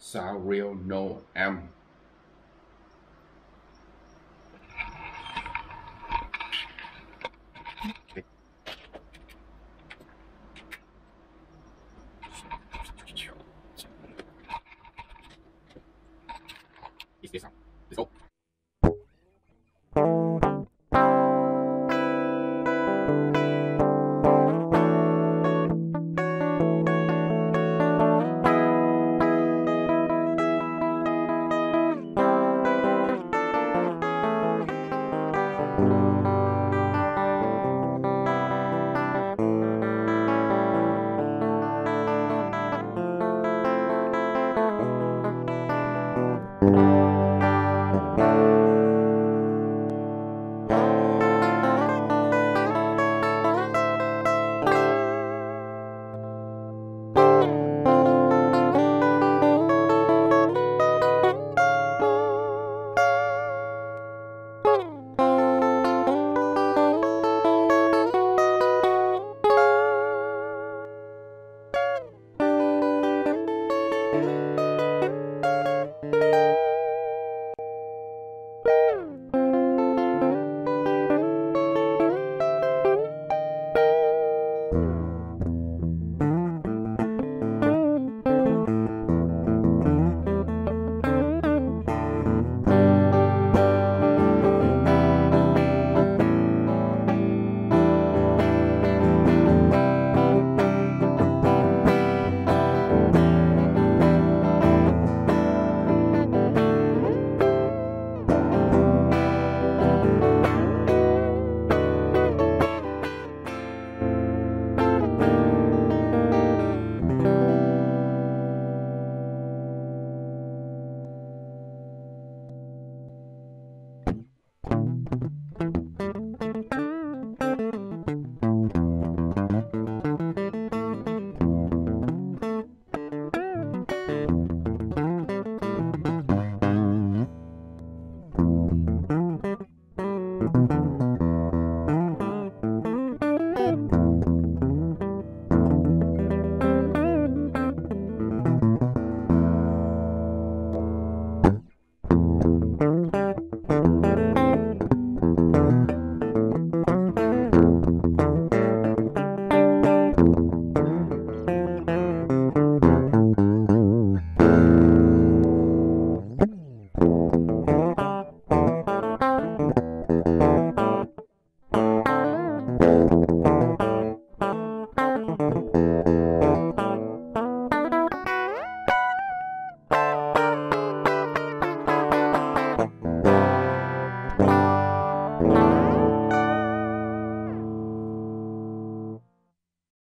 Sao Rio No Am.